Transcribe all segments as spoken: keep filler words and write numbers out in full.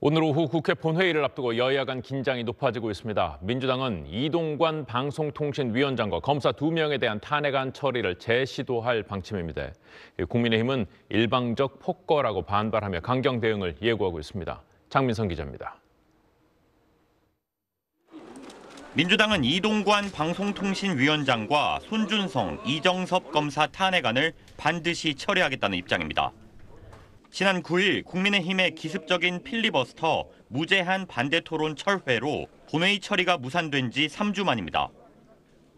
오늘 오후 국회 본회의를 앞두고 여야 간 긴장이 높아지고 있습니다. 민주당은 이동관 방송통신위원장과 검사 두 명에 대한 탄핵안 처리를 재시도할 방침입니다. 국민의힘은 일방적 폭거라고 반발하며 강경 대응을 예고하고 있습니다. 장민성 기자입니다. 민주당은 이동관 방송통신위원장과 손준성, 이정섭 검사 탄핵안을 반드시 처리하겠다는 입장입니다. 지난 구일 국민의힘의 기습적인 필리버스터 무제한 반대토론 철회로 본회의 처리가 무산된 지 삼 주 만입니다.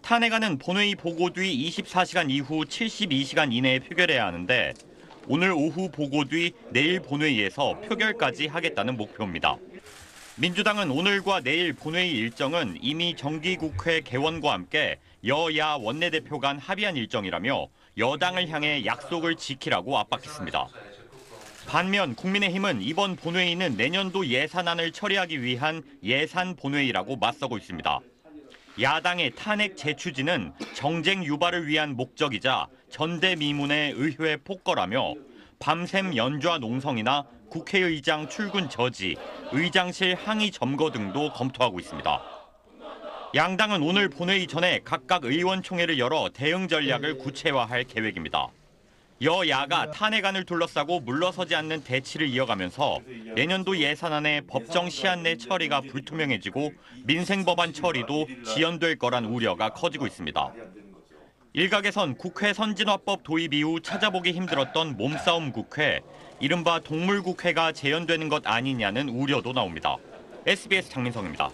탄핵안은 본회의 보고 뒤 이십사 시간 이후 칠십이 시간 이내에 표결해야 하는데 오늘 오후 보고 뒤 내일 본회의에서 표결까지 하겠다는 목표입니다. 민주당은 오늘과 내일 본회의 일정은 이미 정기국회 개원과 함께 여야 원내대표 간 합의한 일정이라며 여당을 향해 약속을 지키라고 압박했습니다. 반면 국민의힘은 이번 본회의는 내년도 예산안을 처리하기 위한 예산 본회의라고 맞서고 있습니다. 야당의 탄핵 재추진은 정쟁 유발을 위한 목적이자 전대미문의 의회 폭거라며 밤샘 연좌 농성이나 국회의장 출근 저지, 의장실 항의 점거 등도 검토하고 있습니다. 양당은 오늘 본회의 전에 각각 의원총회를 열어 대응 전략을 구체화할 계획입니다. 여야가 탄핵안을 둘러싸고 물러서지 않는 대치를 이어가면서 내년도 예산안의 법정 시한 내 처리가 불투명해지고 민생법안 처리도 지연될 거란 우려가 커지고 있습니다. 일각에선 국회선진화법 도입 이후 찾아보기 힘들었던 몸싸움 국회, 이른바 동물국회가 재현되는 것 아니냐는 우려도 나옵니다. 에스비에스 장민성입니다.